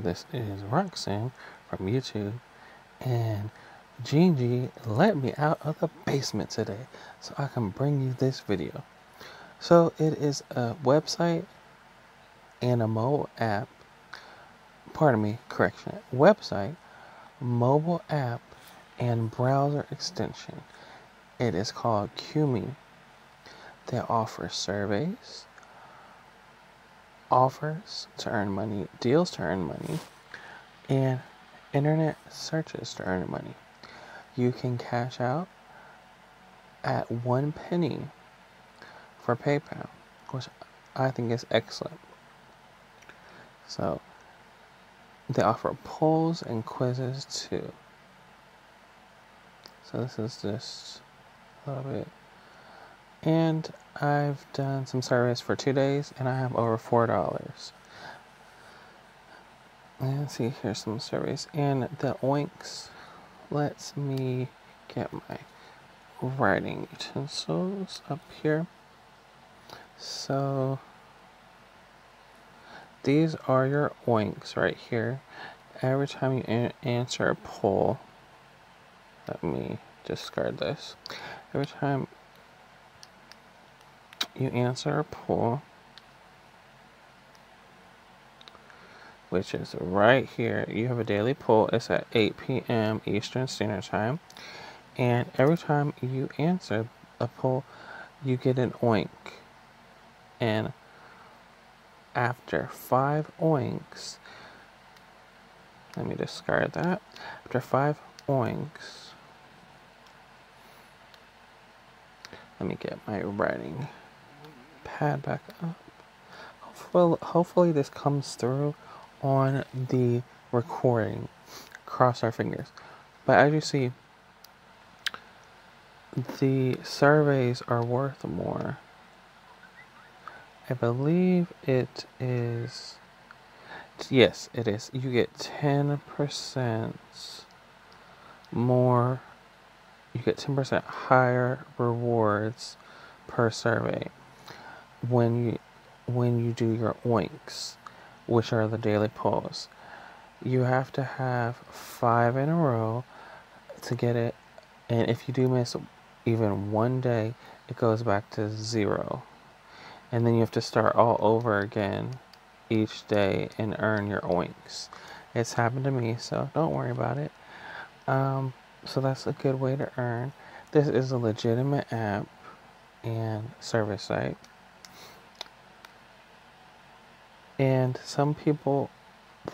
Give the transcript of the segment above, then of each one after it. This is Roxanne from YouTube, and Gigi let me out of the basement today so I can bring you this video. So it is a website and a mobile app, website, mobile app, and browser extension. It is called Qmee. They offer surveys, offers to earn money, deals to earn money, and internet searches to earn money. You can cash out at 1 penny for PayPal, which I think is excellent. So they offer polls and quizzes too. So this is just a little bit. And I've done some surveys for 2 days, and I have over $4. And see, here's some surveys. And the oinks lets me get my writing utensils up here. So these are your oinks right here. Every time you answer a poll, let me discard this. Every time you answer a poll, which is right here, you have a daily poll. It's at 8 p.m. Eastern Standard Time, and every time you answer a poll, you get an oink. And after 5 oinks, let me discard that. After 5 oinks, let me get my writing pad back up. Hopefully this comes through on the recording. Cross our fingers. But as you see, the surveys are worth more. I believe it is, yes, it is. You get 10% more. You get 10% higher rewards per survey when you do your oinks, which are the daily polls. You have to have 5 in a row to get it, and if you do miss even one day, it goes back to 0. And then you have to start all over again each day and earn your oinks. It's happened to me, so don't worry about it. So that's a good way to earn. This is a legitimate app and service site. And some people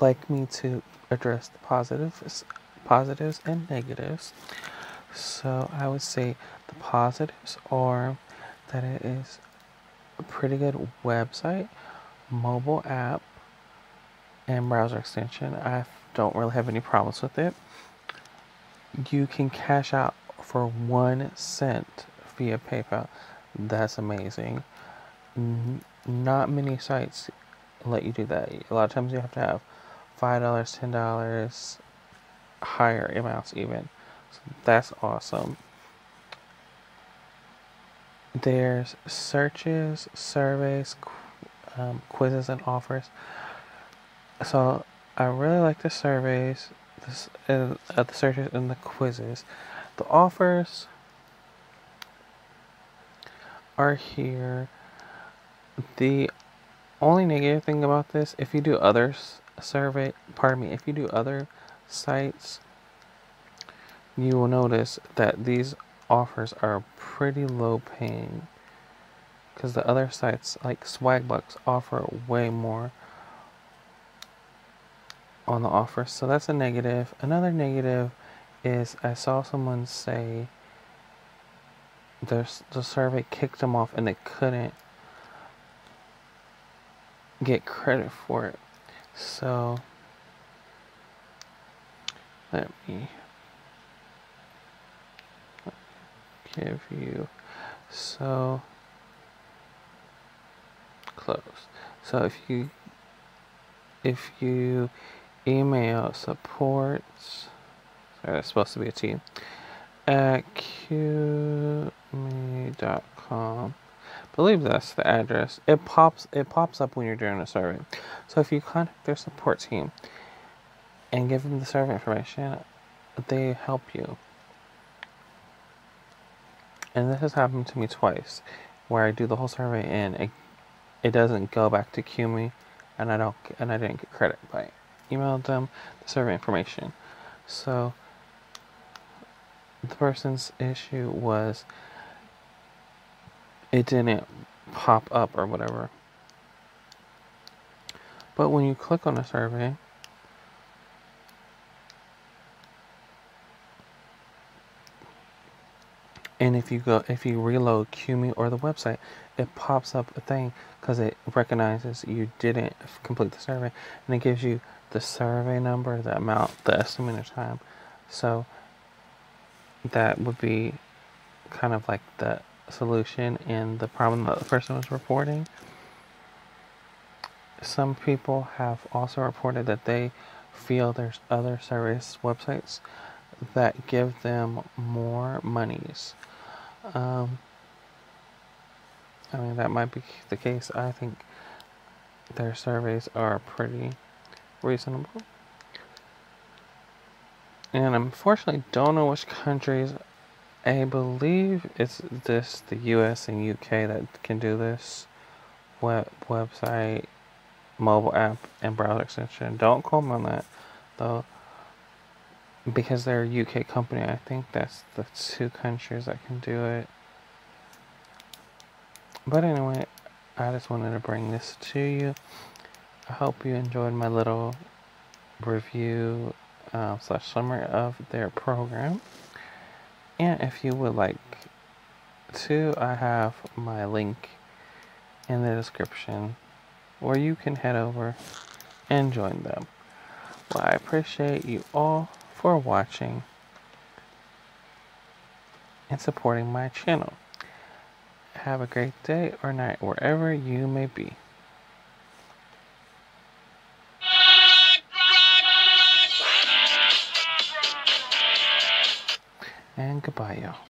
like me to address the positives and negatives. So I would say the positives are that it is a pretty good website, mobile app, and browser extension. I don't really have any problems with it. You can cash out for 1 cent via PayPal. That's amazing. Not many sites let you do that. A lot of times you have to have $5, $10, higher amounts even. So that's awesome. There's searches, surveys, quizzes, and offers. So I really like the surveys, the searches, and the quizzes. The offers are here. The only negative thing about this, if you do other if you do other sites, you will notice that these offers are pretty low paying, because the other sites like Swagbucks offer way more on the offers. So that's a negative. Another negative is I saw someone say the survey kicked them off and they couldn't get credit for it. So let me give you, so close. So if you email support, sorry, that's supposed to be a T, at qmee.com, I believe that's the address. It pops up when you're doing a survey. So if you contact their support team and give them the server information, they help you. And this has happened to me twice, where I do the whole survey and it doesn't go back to Qmee, and I didn't get credit by emailing them the survey information. So the person's issue was it didn't pop up or whatever. But when you click on a survey, and if you reload Qmee or the website, it pops up a thing because it recognizes you didn't complete the survey, and it gives you the survey number, the amount, the estimated time. So that would be kind of like the solution and the problem that the person was reporting. Some people have also reported that they feel there's other service websites that give them more monies. I mean, that might be the case. I think their surveys are pretty reasonable. And unfortunately, don't know which countries. I believe it's the US and UK that can do this. Website, mobile app, and browser extension. Don't call me on that, though, because they're a UK company. I think that's the two countries that can do it. But anyway, I just wanted to bring this to you. I hope you enjoyed my little review / summary of their program. And if you would like to, I have my link in the description where you can head over and join them. Well, I appreciate you all for watching and supporting my channel. Have a great day or night wherever you may be. And goodbye, y'all.